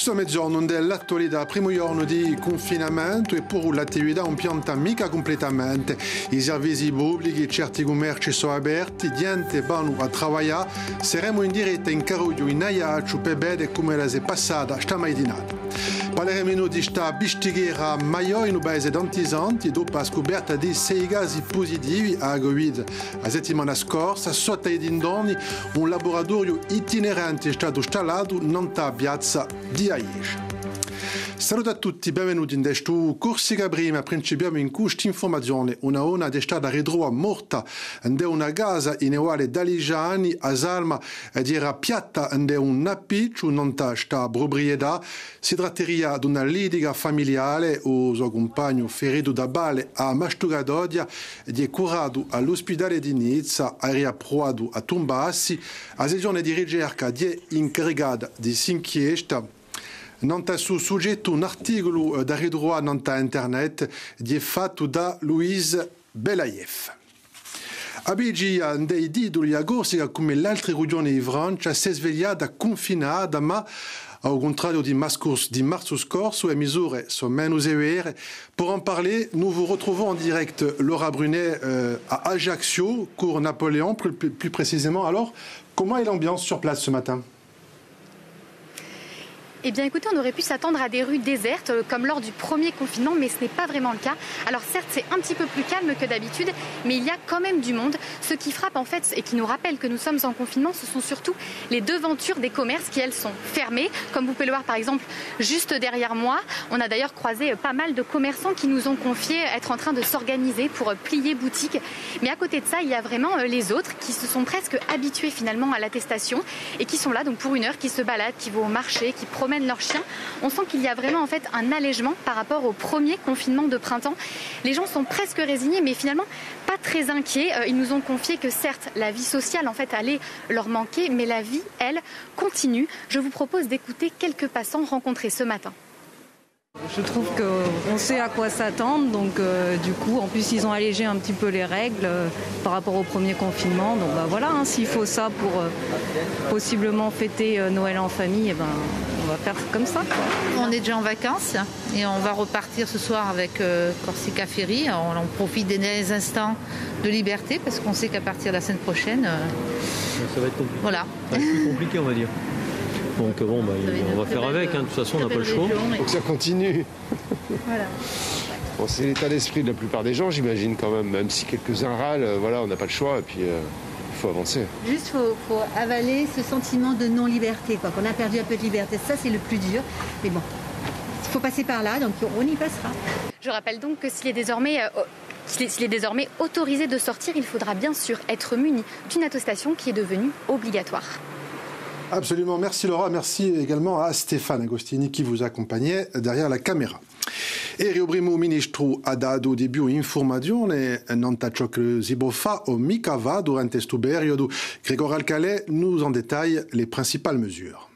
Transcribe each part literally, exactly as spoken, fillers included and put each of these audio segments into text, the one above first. X mezzogiorno dell'attualità, primo giorno di confinamento e pur l'attività un pianta mica completamente. I servizi pubblici e certi commerci sono aperti, gente vanno a lavorare. Saremo in diretta in Caruglio, in Aiaccio, per vedere come la è passata stamattina. Parleremo di questa bestighera maior in un paese d'antisanti dopo la scoperta di sei casi positivi a Covid. La settimana scorsa, sotto i dintorni, un laboratorio itinerante è stato installato nella piazza di Aiaccio. Saluto a tutti, benvenuti in questo Corsica Prima. Principiamo in questa informazione. Una donna è stata ritrovata morta in una casa in uguale da Ligiani a Salma ed era piatta in un appiccio, non sta proprietà. Si tratteria di una litiga familiare, il suo compagno ferito da balle a Mastugadodia ed è curato all'ospedale di Nizza, era provato a Tombassi. La sezione di ricerca è incaricata di inchiesta. Non è sul soggetto un articolo da ridurre a internet di fatto da Louise Belayev. A Bigia, dei titoli a Corsica come l'altra regione di Francia si è svegliata confinata, ma au contrario di marzo scorso, le misure sono meno sévères. Pour en parler, nous vous retrouvons en direct Laura Brunet euh, à Ajaccio, cours Napoléon plus, plus précisément. Alors, comment est l'ambiance sur place ce matin ? Eh bien écoutez, on aurait pu s'attendre à des rues désertes comme lors du premier confinement, mais ce n'est pas vraiment le cas. Alors certes, c'est un petit peu plus calme que d'habitude, mais il y a quand même du monde. Ce qui frappe en fait et qui nous rappelle que nous sommes en confinement, ce sont surtout les devantures des commerces qui, elles, sont fermées. Comme vous pouvez le voir par exemple juste derrière moi, on a d'ailleurs croisé pas mal de commerçants qui nous ont confié être en train de s'organiser pour plier boutique. Mais à côté de ça, il y a vraiment les autres qui se sont presque habitués finalement à l'attestation et qui sont là donc pour une heure, qui se baladent, qui vont au marché, qui promettent leurs chiens. On sent qu'il y a vraiment en fait un allègement par rapport au premier confinement de printemps. Les gens sont presque résignés, mais finalement pas très inquiets. Ils nous ont confié que certes la vie sociale en fait allait leur manquer, mais la vie elle continue. Je vous propose d'écouter quelques passants rencontrés ce matin. Je trouve qu'on sait à quoi s'attendre, donc euh, du coup, en plus ils ont allégé un petit peu les règles euh, par rapport au premier confinement, donc bah, voilà, hein, s'il faut ça pour euh, possiblement fêter euh, Noël en famille, eh ben, on va faire comme ça, quoi. On est déjà en vacances et on va repartir ce soir avec euh, Corsica Ferry, on, on profite des instants de liberté parce qu'on sait qu'à partir de la semaine prochaine, euh... ça va être compliqué, voilà. Ça va être plus compliqué on va dire. Donc bon, bah, on va faire avec, hein. De toute façon on n'a pas le choix. Il faut que ça continue. Voilà. Bon, c'est l'état d'esprit de la plupart des gens, j'imagine quand même, même si quelques-uns râlent, voilà, on n'a pas le choix et puis euh, il faut avancer. Juste il faut, faut avaler ce sentiment de non-liberté, quoi, qu'on a perdu un peu de liberté, ça c'est le plus dur, mais bon, il faut passer par là, donc on y passera. Je rappelle donc que s'il est désormais... Euh, S'il est désormais autorisé de sortir, il faudra bien sûr être muni d'une attestation qui est devenue obligatoire. Absolument, merci Laura, merci également à Stéphane Agostini qui vous accompagnait derrière la caméra. E il primo ministro ha dato di più informazione, non da ciò che si può fare o mica va durante questo periodo. Grégor Alcalay nous en détaille les principales mesures.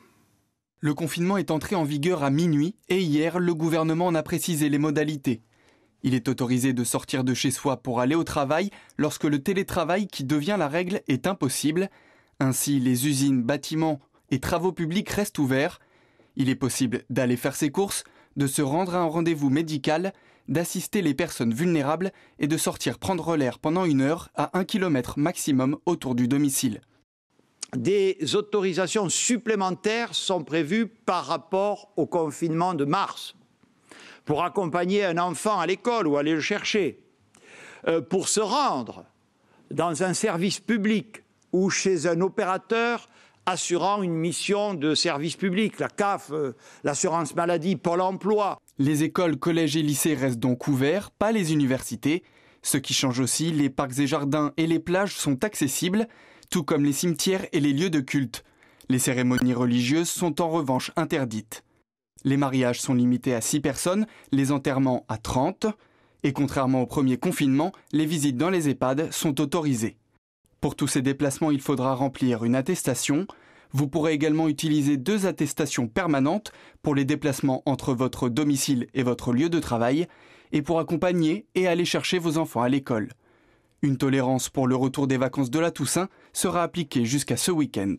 Le confinement est entré en vigueur à minuit et hier, le gouvernement en a précisé les modalités. Il est autorisé de sortir de chez soi pour aller au travail lorsque le télétravail qui devient la règle est impossible. Ainsi, les usines, bâtiments et travaux publics restent ouverts. Il est possible d'aller faire ses courses, de se rendre à un rendez-vous médical, d'assister les personnes vulnérables et de sortir prendre l'air pendant une heure à un kilomètre maximum autour du domicile. Des autorisations supplémentaires sont prévues par rapport au confinement de mars. Pour accompagner un enfant à l'école ou aller le chercher, euh, pour se rendre dans un service public ou chez un opérateur assurant une mission de service public, la C A F, euh, l'assurance maladie, Pôle emploi. Les écoles, collèges et lycées restent donc ouverts, pas les universités. Ce qui change aussi, les parcs et jardins et les plages sont accessibles, tout comme les cimetières et les lieux de culte. Les cérémonies religieuses sont en revanche interdites. Les mariages sont limités à six personnes, les enterrements à trente. Et contrairement au premier confinement, les visites dans les E H P A D sont autorisées. Pour tous ces déplacements, il faudra remplir une attestation. Vous pourrez également utiliser deux attestations permanentes pour les déplacements entre votre domicile et votre lieu de travail et pour accompagner et aller chercher vos enfants à l'école. Une tolérance pour le retour des vacances de la Toussaint sera appliquée jusqu'à ce week-end.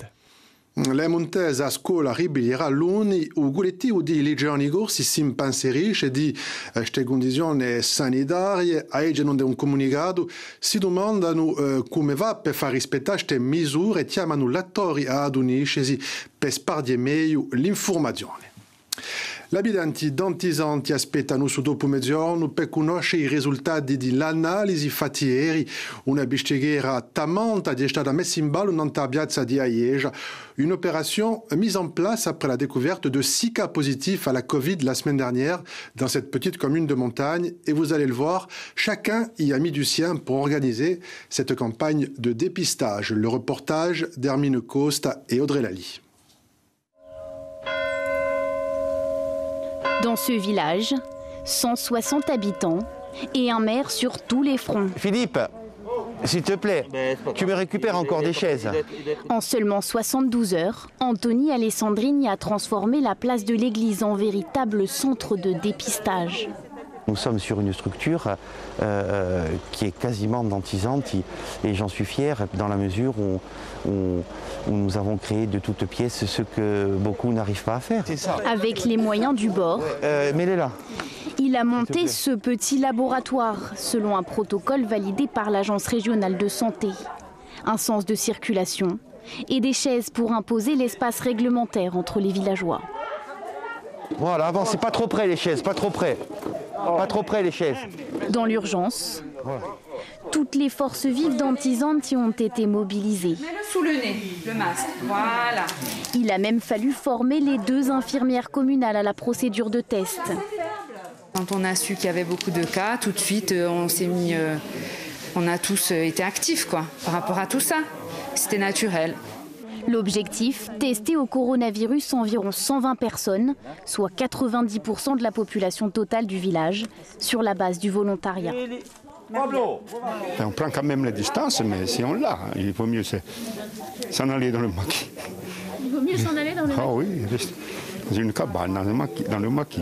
La montesa scuola Ribiera l'uni u collettivo di liceali corsi si impanserisce di queste condizioni sanitarie. A esse non è un comunicato, si domandano eh, come va per far rispettare queste misure e chiamano l'attori ad unirsi per spargere meglio l'informazione. Gli abitanti d'Antisanti aspettano su dopo mezzogiorno per conoscere i risultati dell'analisi fatta ieri. Una bicicletta tamanta è stata messa in ballo nella piazza di Aiega, un'opération mise en place après la découverte de six cas positifs à la Covid la semaine dernière dans cette petite commune de montagne. Et vous allez le voir, chacun y a mis du sien pour organiser cette campagne de dépistage. Le reportage d'Hermine Costa et Audrey Lally. Dans ce village, cent soixante habitants et un maire sur tous les fronts. Philippe, s'il te plaît, tu me récupères encore des chaises. En seulement soixante-douze heures, Anthony Alessandrini a transformé la place de l'église en véritable centre de dépistage. Nous sommes sur une structure euh, qui est quasiment dentisante et j'en suis fier dans la mesure où, où, où nous avons créé de toutes pièces ce que beaucoup n'arrivent pas à faire. Avec les moyens du bord, euh, mets-les là. Il a monté ce petit laboratoire selon un protocole validé par l'Agence régionale de santé. Un sens de circulation et des chaises pour imposer l'espace réglementaire entre les villageois. Voilà, avancez pas trop près les chaises, pas trop près. Pas trop près les chaises. Dans l'urgence, voilà. Toutes les forces vives d'Antisanti ont été mobilisées. Mets-le sous le nez, le masque. Voilà. Il a même fallu former les deux infirmières communales à la procédure de test. Quand on a su qu'il y avait beaucoup de cas, tout de suite, on s'est mis, euh, on a tous été actifs, quoi, par rapport à tout ça. C'était naturel. L'objectif, tester au coronavirus environ cent vingt personnes, soit quatre-vingt-dix pour cent de la population totale du village, sur la base du volontariat. On prend quand même la distance, mais si on l'a, il vaut mieux s'en aller dans le maquis. Il vaut mieux s'en aller dans le maquis. Ah oui, dans une cabane, dans le maquis. Dans le maquis.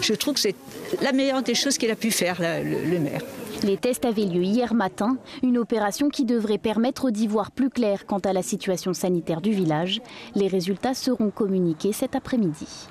Je trouve que c'est la meilleure des choses qu'il a pu faire, la, le, le maire. Les tests avaient lieu hier matin, une opération qui devrait permettre d'y voir plus clair quant à la situation sanitaire du village. Les résultats seront communiqués cet après-midi.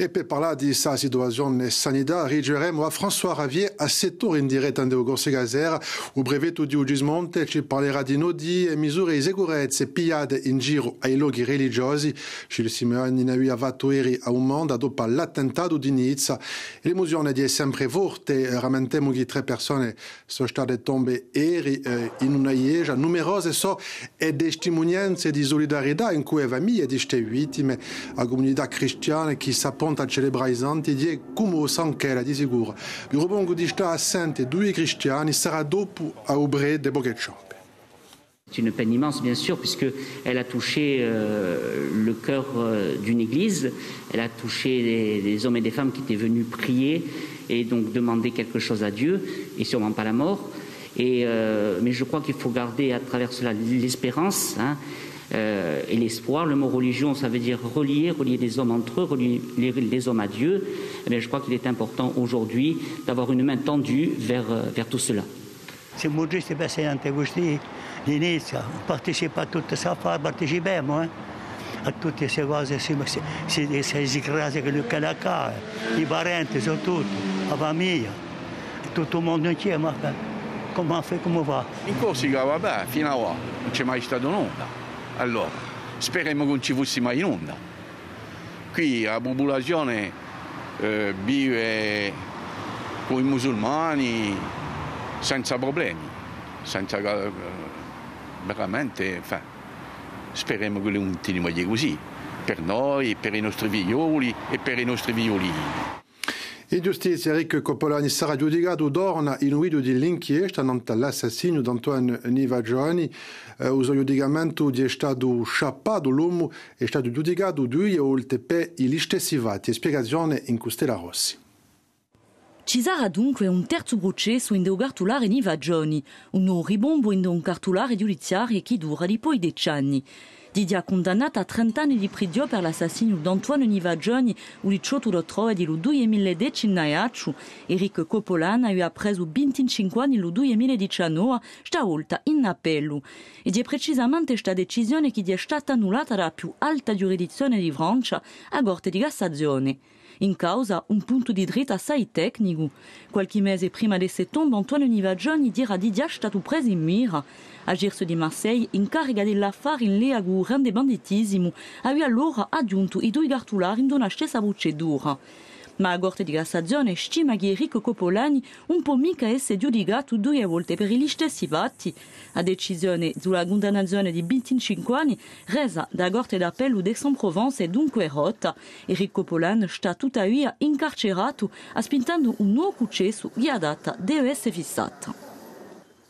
E per parlare di questa situazione sanitaria, rigeremo a François Ravier a settore in diretta di Corsica Ferry. Il brevetto di Ugismonte ci parlerà di nodi, misure di sicurezza pigliate in giro ai luoghi religiosi. Cile Simeoni ne aveva fatto ieri a un mondo dopo l'attentato di Nizza. L'emozione è sempre forte. Rammentiamo che tre persone sono state tombe ieri in una Iesa. Numerose sono le testimonianze di solidarietà in cui famiglie di queste vittime, la comunità cristiana che s'appoggia a celebrare i santi di come San Chela di sicuro. Il rebongo di sta assente due cristiani sarà dopo a Aubrey de Bocchettchamp. C'est une peine immense, bien sûr, puisqu'elle a touché euh, le cœur euh, d'une église, elle a touché des, des hommes et des femmes qui étaient venus prier et donc demander quelque chose à Dieu, et sûrement pas la mort. Et, euh, mais je crois qu'il faut garder à travers cela l'espérance, hein, Euh, et l'espoir. Le mot religion, ça veut dire relier, relier les hommes entre eux, relier les, les hommes à Dieu. Eh bien, je crois qu'il est important aujourd'hui d'avoir une main tendue vers, vers tout cela. Oggi si è presente Agostini di Nizza, partecipa a tutta questa parte, partecipiamo eh? a tutte queste cose, queste cose che lui ha qua, i parenti soprattutto, la famiglia, tutto il mondo insieme. Come, come va? In Corsica, vabbè, fino a qua non c'è mai stato nulla. Allora, speriamo che non ci fosse mai nulla. Qui la popolazione eh, vive con i musulmani senza problemi, senza eh, veramente, fa. Speriamo che non continui così, per noi, per i nostri figlioli e per i nostri figliolini. In giustizia, Eric Coppolani sarà giudicato d'orna in uido di l'inchiesta nanta l'assassinio di Antoine Nivaggioni. Eh, il giudicamento è stato sciappato, l'uomo è stato giudicato due volte per gli stessi fatti. Spiegazione in Custela Rossi. Ci sarà dunque un terzo processo in cartolare Nivaggioni, un nuovo ribombo in un cartolare giudiziario che dura di poi dieci anni. Didia condannata a trenta anni di prigione per l'assassinio di Antoine Nivaggioni, il diciotto ottobre del duemiladieci in Naiaccio. Eric Coppolani aveva preso venticinque anni nel duemiladiciannove, stavolta in appello. Ed è precisamente questa decisione che è stata annullata dalla più alta giurisdizione di Francia, la Corte di Cassazione. In causa un punto di diritto assai tecnico. Qualche mese prima di settembre, Antoine Nivaggioni era di già stato preso in mira. A Girse di Marseille, in carica dell'affare in Lea Grande Banditismo, aveva allora aggiunto i due cartolari in una stessa procedura. Ma la Corte di Cassazione stima che Enrico Coppolani un po' mica esse giudicato due volte per gli stessi fatti. La decisione sulla condannazione di venticinque anni resa da Corte d'Appello d'Aix-en-Provence è dunque rotta. Enrico Coppolani sta tuttavia incarcerato, aspettando un nuovo processo che a data deve essere fissata.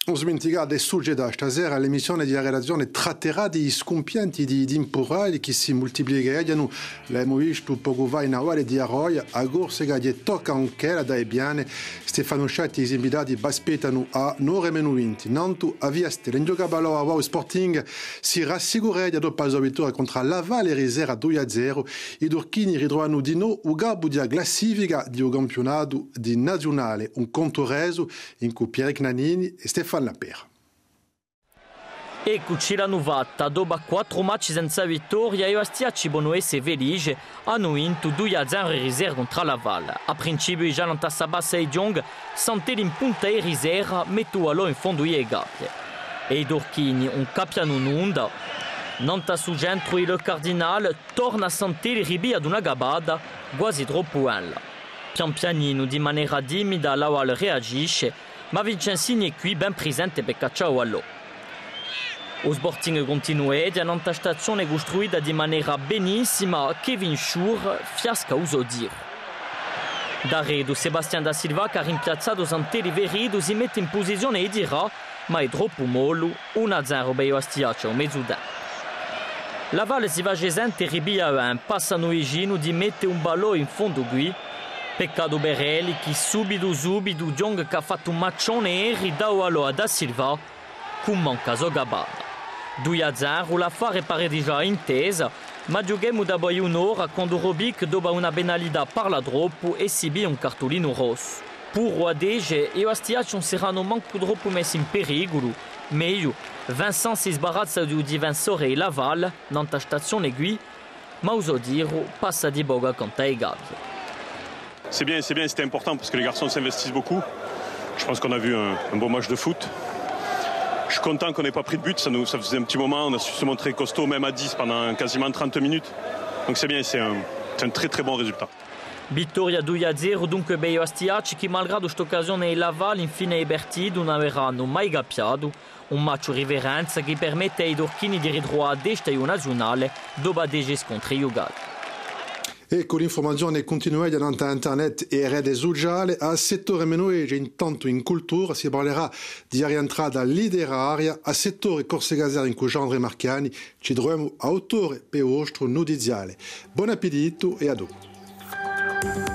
Non smentirà dei soggetti. Stasera l'emissione della relazione tratterà di scompianti di, di temporali che si moltiplicheranno. L'abbiamo visto poco fa in Aule di Arroyo, a Corsica e tocca anche la dai piani. Stefano Sciatti e i invitati aspettano a nove e venti. Nanto a Vieste, l'Engiogabalo a Wow Sporting si rassicurerà dopo la sua vittoria contro la Valle Risera due a zero. I Turchini ritrovano di nuovo il garbo della classifica del campionato di nazionale. Un conto reso in cui Pierre Nanini e Stefano la pera. Eccoci la novata, dopo quattro match senza vittoria e Bastia Cibonoese e Velice hanno vinto due a zero in Risera contro la Valle. A principio i Gialanta Sabassa e Jong sentano in punta e Risera mettono in fondo le gabbie. E i Dorchini non capiano nulla. Nanta su centro il Cardinale torna a sentire ribia ad una gabbata quasi troppo alta. Pian pianino, di maniera timida, la Valle reagisce, ma Vincenzini è qui ben presente per cacciare l'allo. Lo Sporting continua ed è una stazione costruita di maniera benissima che Vinciur fiasca uso dire. D'Aredo, Sebastian da Silva che ha rimpiazzato Santeri Verido si mette in posizione e dirà ma è troppo mollo, uno a zero per la Stiaccia o mezz'ora. La Valle si va gesente e ribia, passano i Gino di mettere un ballo in fondo qui. Peccato Berelli che subito subito Diong che ha fatto un maccione e ridao allora da Silva con manca Zogabada. due a zero l'affare pare già intesa, ma giochiamo da poi un'ora quando Robic dopo una penalità parla troppo e subì un cartolino rosso. Pur Adege e Astiaccio non saranno manco troppo messi in pericolo, meglio Vincent si sbarazza di un difensore e Laval, nanta stazione qui, ma Usodiro passa di boga contro i gabbie. C'est bien, c'est bien, c'était important parce que les garçons s'investissent beaucoup. Je pense qu'on a vu un, un bon match de foot. Je suis content qu'on n'ait pas pris de but, ça, nous, ça faisait un petit moment, on a su se montrer costaud même à dix pendant quasiment trente minutes. Donc c'est bien, c'est un, c'est un très très bon résultat. Vittoria due a zero, dunque Beio Astiacci che malgrado quest'occasione il Laval infine i Berti non avranno mai capito. Un match di riverenza che permette ai Dorchini di ritrovare a destra in nazionale dopo dei scontri giocati. E con l'informazione continuate da internet e rete sociale, a sette e meno dieci intanto in cultura si parlerà di rientrata letteraria, a settore corsegaser in cui Gianandre Marchiani ci troviamo autore per il nostro notiziale. Buon appetito e a dopo.